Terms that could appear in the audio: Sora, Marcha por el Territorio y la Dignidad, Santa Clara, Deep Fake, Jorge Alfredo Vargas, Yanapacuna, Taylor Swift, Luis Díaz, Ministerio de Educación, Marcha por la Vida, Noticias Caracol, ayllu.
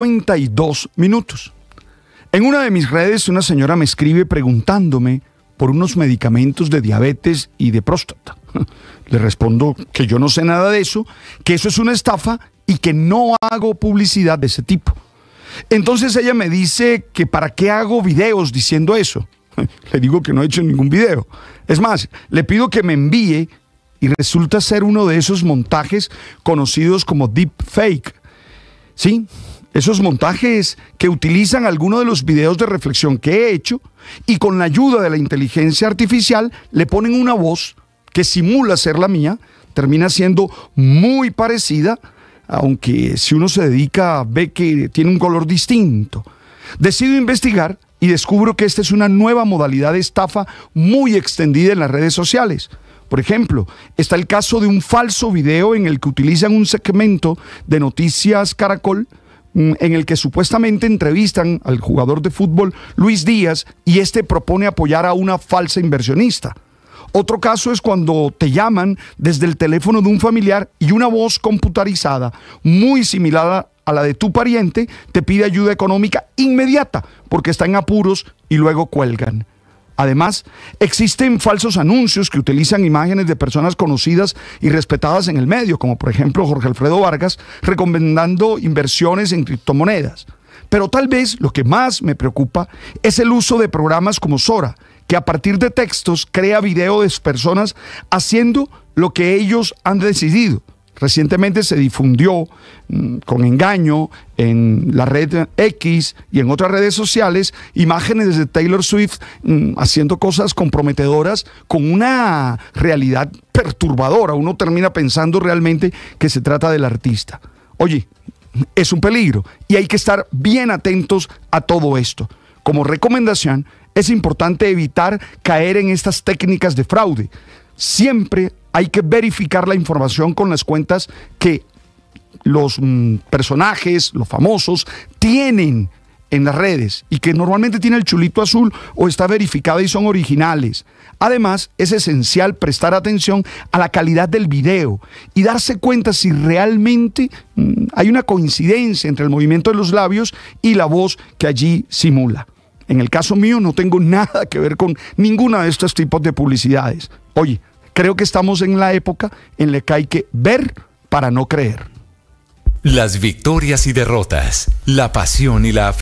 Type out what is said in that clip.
52 minutos. En una de mis redes, una señora me escribe preguntándome por unos medicamentos de diabetes y de próstata. Le respondo que yo no sé nada de eso, que eso es una estafa y que no hago publicidad de ese tipo. Entonces ella me dice que para qué hago videos diciendo eso. Le digo que no he hecho ningún video. Es más, le pido que me envíe y resulta ser uno de esos montajes conocidos como Deep Fake. Sí, esos montajes que utilizan algunos de los videos de reflexión que he hecho y con la ayuda de la inteligencia artificial le ponen una voz que simula ser la mía, termina siendo muy parecida, aunque si uno se dedica ve que tiene un color distinto. Decido investigar y descubro que esta es una nueva modalidad de estafa muy extendida en las redes sociales. Por ejemplo, está el caso de un falso video en el que utilizan un segmento de Noticias Caracol en el que supuestamente entrevistan al jugador de fútbol Luis Díaz y este propone apoyar a una falsa inversionista. Otro caso es cuando te llaman desde el teléfono de un familiar y una voz computarizada muy similar a la de tu pariente te pide ayuda económica inmediata porque está en apuros y luego cuelgan. Además, existen falsos anuncios que utilizan imágenes de personas conocidas y respetadas en el medio, como por ejemplo Jorge Alfredo Vargas, recomendando inversiones en criptomonedas. Pero tal vez lo que más me preocupa es el uso de programas como Sora, que a partir de textos crea videos de personas haciendo lo que ellos han decidido. Recientemente se difundió con engaño en la red X y en otras redes sociales imágenes de Taylor Swift haciendo cosas comprometedoras con una realidad perturbadora. Uno termina pensando realmente que se trata del artista. Oye, es un peligro y hay que estar bien atentos a todo esto. Como recomendación, es importante evitar caer en estas técnicas de fraude. Siempre hay que verificar la información con las cuentas que los personajes, los famosos, tienen en las redes y que normalmente tiene el chulito azul o está verificada y son originales. Además, es esencial prestar atención a la calidad del video y darse cuenta si realmente hay una coincidencia entre el movimiento de los labios y la voz que allí simula. En el caso mío no tengo nada que ver con ninguna de estos tipos de publicidades. Oye, creo que estamos en la época en la que hay que ver para no creer. Las victorias y derrotas, la pasión y la aflicción.